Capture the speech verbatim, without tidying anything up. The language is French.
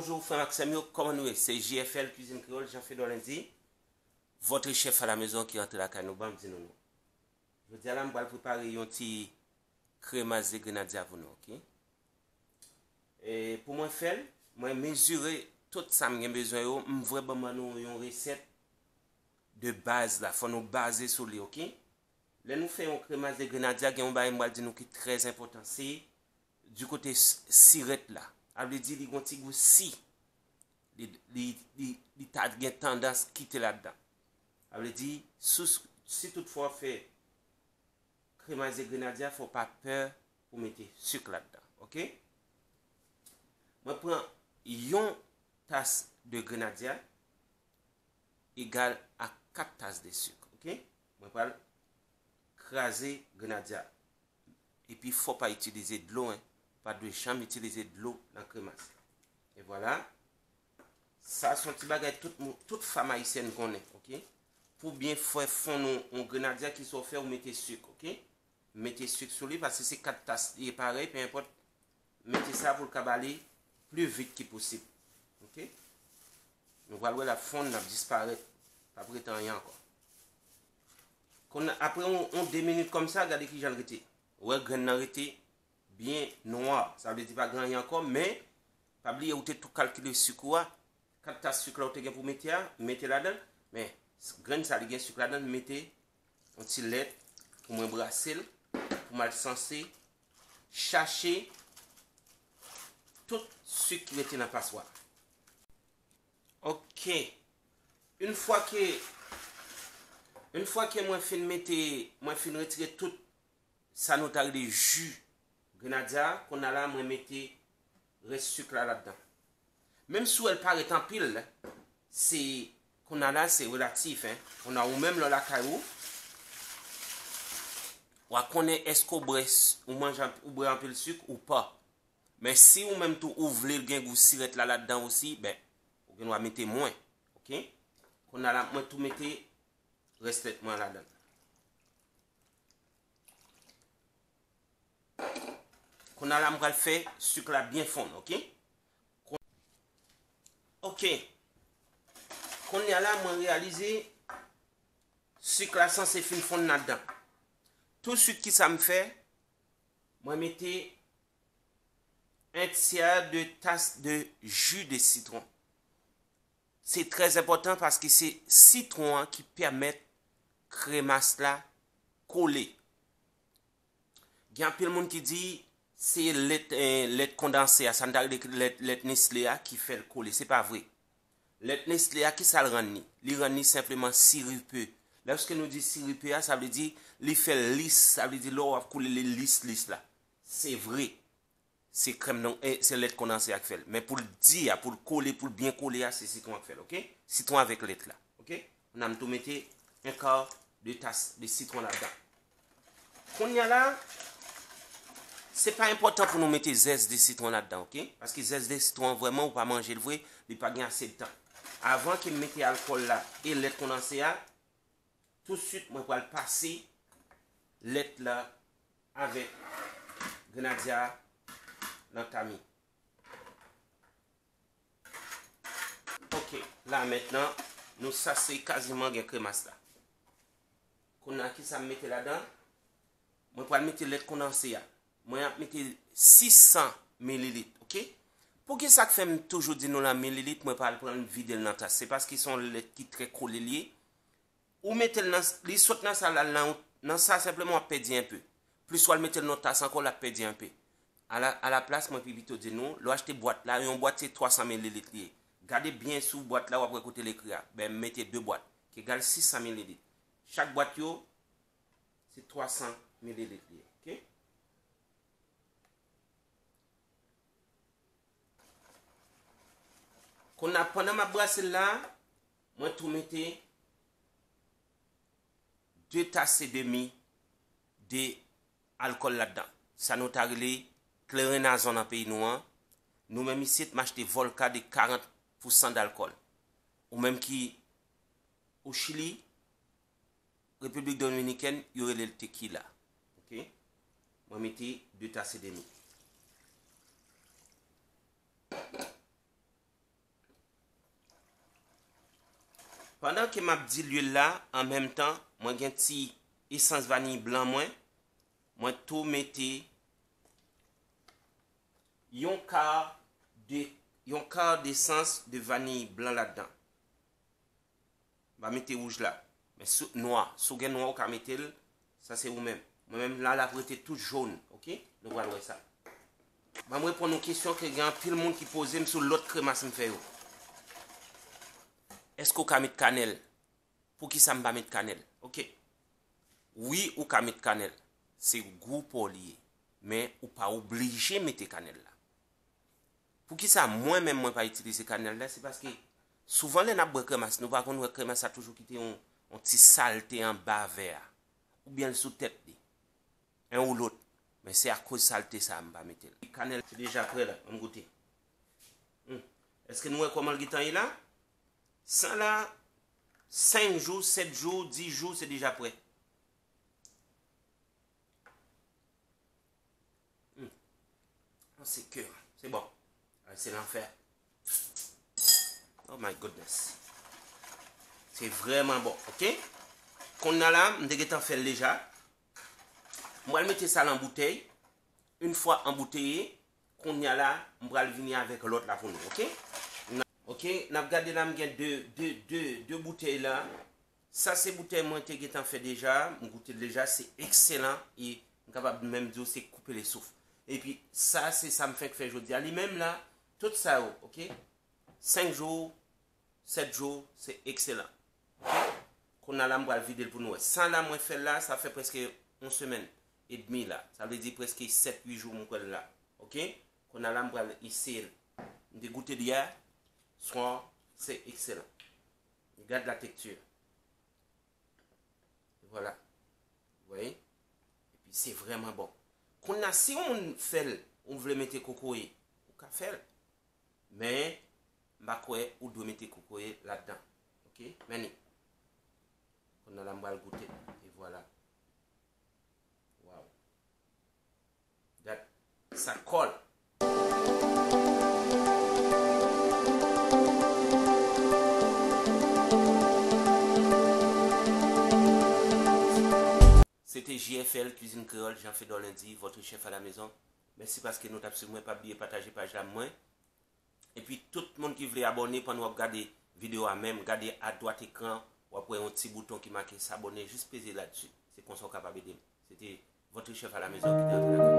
Bonjour frère Maximio, comment nous est? C'est J F L Cuisine Créole, Jean-Fédor Lundi. Votre chef à la maison qui entre la canouba, dit nous. Je dis à la m'bal préparer un petit crémage de grenadilla pour nous, ok? Et pour moi faire, moi mesurer tout ça m'y a besoin, on voit vraiment nous une recette de base là, faut nous baser sur lui, ok? Là nous faisons un crémage de grenadilla qui on va m'bal dit nous qui très important, c'est du côté sirette là. Avle di li gon ti gou si li li li, li ta gen tendance quitter là-dedans. Avle di sous, si toutefois fait crémage de grenadilla, faut pas peur pour mettre sucre là-dedans, OK? Moi prend une tasse de grenadilla égale à quatre tasses de sucre, OK? Moi pas craser grenadilla. Et puis faut pas utiliser de l'eau hein. Pas de chambre, utiliser de l'eau dans le crémage. Et voilà. Ça, c'est un petit bagage que toute, toute femme haïtienne connaît. Okay? Pour bien faire fondre un grenadilla qui soit fait, vous mettez sucre. Okay? Mettez sucre sur lui parce que c'est quatre tasses. Il est pareil, peu importe. Mettez ça pour le cabaler plus vite que possible. Okay? Donc voilà, la fonte n'a disparaître. Pas prétend rien encore. Quand, après, on, on deux minutes comme ça, regardez qui j'en arrêté. Ouais, grenadilla. Bien noir, ça veut dire pas grand encore, mais pas oublier ou tout calculer sucre, quatre tasses sucre ou te gen pour mettre mettez là-dedans, mais grain ça li gen sucre là-dedans, mettez un petit lait pour moi brasser pour mal sensé chercher tout sucre qui était dans passoire. OK. Une fois que une fois que moi fin mettez, moi fin retirer tout ça nous t'a de jus grenadilla qu'on a là, moi mettez reste sucre là-dedans. Même si elle paraît en pile, c'est qu'on a là, c'est relatif. Hein? On a ou même le lacaillou. Ou à connaît est-ce qu'on mange ou en pile sucre ou pas. Mais si ou même tout ouvre le gain ou sirette là là-dedans aussi, ben on va mettre moins. OK? Qu'on a là, moi tout mettez reste moins là-dedans. Qu'on a là, on va le faire, sucre là bien fond, ok? Ok. Qu'on a là, on réaliser sucre là sans se fin fond là-dedans. Tout sucre qui ça me fait, moi mettez un tiers de tasse de jus de citron. C'est très important parce que c'est citron qui permet crémasse là coller. Il y a un peu de monde qui dit c'est l'aide condensée à l'aide Nestlé qui fait le coller. Ce n'est pas vrai. L'aide Nestlé qui ça le rend. Il rend simplement sirupeux. Lorsque nous dit sirupeux, ça veut dire il fait lisse. Ça veut dire l'eau va couler lisse, lisse là. C'est vrai. C'est l'aide condensée qui fait. Mais pour le dire, pour le coller, pour bien coller, c'est ce qu'on fait. OK? Citron avec l'aide là. OK? On a tout mis un quart de tasse de citron là-dedans. Qu'on y a là. C'est pas important pour nous mettre zeste de citron là-dedans, OK? Parce que zeste de citron vraiment ou pas manger le vrai, il pas gagner assez de temps. Avant qu'il mette l'alcool là et l'aide condensée là, tout de suite moi vais passer l'aide là avec grenadilla dans ta mie. OK, là maintenant, nous ça c'est quasiment gain crémasse là. Qu'on a qui ça mettre là-dedans? Moi vais mettre l'aide condensée là. Moi, je mets six cents millilitres, OK? Pour que ça fait toujours dire nous la millilitres, moi pas prendre vide dans tasse, c'est parce qu'ils sont les qui très collés liés. Ou mettez dans les saute dans ça là dans ça simplement on perdre un peu. Plus soit mettez dans tasse encore la perdre un peu. À la à la place moi plutôt dire nous, l'on acheter boîte là, une boîte c'est trois cents millilitres lié. Gardez bien sous boîte là ou après côté l'écrit. Ben mettez deux boîtes qui égale six cents millilitres. Chaque boîte yo c'est trois cents millilitres lié. Qu'on a pendant ma brasse là, moi tout mettez deux tasses et demi d'alcool de là-dedans. Ça nous a réglé clérinazon dans le pays noir. Nous même ici, m'acheter Volca de quarante pour cent d'alcool. Ou même qui au Chili, République Dominicaine, il y aurait le tequila. OK? Moi mettez deux tasses et demi. Pendant que m'a dit l'huile là, en même temps, moi j'ai un petit essence vanille blanc moi, moi tout mettez un quart de un quart d'essence de vanille blanc là-dedans. Va mettre rouge là, mais sous noir, sous gain noir on mettre ça c'est vous même. Moi-même là la prêter toute jaune, OK? Nous va voir ça. Je vais répondre à une question que y a tout le monde qui pose sur l'autre crémasse me fait. Est-ce qu'on peut mettre cannelle? Pour qui ça me va mettre cannelle? OK. Oui, ou peut mettre cannelle. C'est goût pour lier. Mais ou pas obligé de mettre cannelle là. Pour qui ça moi même moi pas utiliser cannelle là, c'est parce que souvent les n'abres crémasse, nous pas qu'on crémasse ça toujours quitter on on petit saleté en bas vert ou bien sous tête un ou l'autre. Mais c'est à cause de saleté ça me va mettre. Cannelle c'est déjà prêt là, on goûter. Hum. Est-ce que nous comment le guitan est là? Ça là, cinq jours, sept jours, dix jours, c'est déjà prêt. Hmm. C'est que, c'est bon. C'est l'enfer. Oh my goodness. C'est vraiment bon, ok? Qu'on a là, on a fait déjà. On va mettre ça en bouteille. Une fois embouteillé, qu'on a là, on va venir avec l'autre là pour nous, ok? OK, n'a regardé là, j'ai deux deux deux deux bouteilles là. Ça c'est bouteille moi qui t'en fait déjà, mon goûter déjà c'est excellent et capable même dire c'est couper les souffles. Et puis ça c'est ça me fait que fait jodi à lui-même là, tout ça OK. cinq jours, sept jours, c'est excellent. Qu'on a là on va vider pour nous. Ça là moi fait là, ça fait presque une semaine et demie là. Ça veut dire presque sept huit jours mon collègue là. OK? Qu'on a là on va ici de goûter d'hier. Soir, c'est excellent. Regarde la texture. Voilà. Vous voyez? Et puis c'est vraiment bon. Qu'on a, si on fait, on veut mettre cocoyer, on peut faire. Mais, on doit mettre cocoyer là-dedans. Ok? Maintenant, on a la mal goûter. Et voilà. Waouh. Regarde, ça colle. C'était J F L Cuisine Créole, j'en fais dans lundi, votre chef à la maison. Merci parce que nous t'avons absolument pas oublié de partager par la main. Et puis tout le monde qui veut abonner pour nous regarder la vidéo à même, regardez à droite écran, ou après un petit bouton qui marque s'abonner, juste peser là-dessus. C'est qu'on soit capable d'aider. C'était votre chef à la maison qui était en train de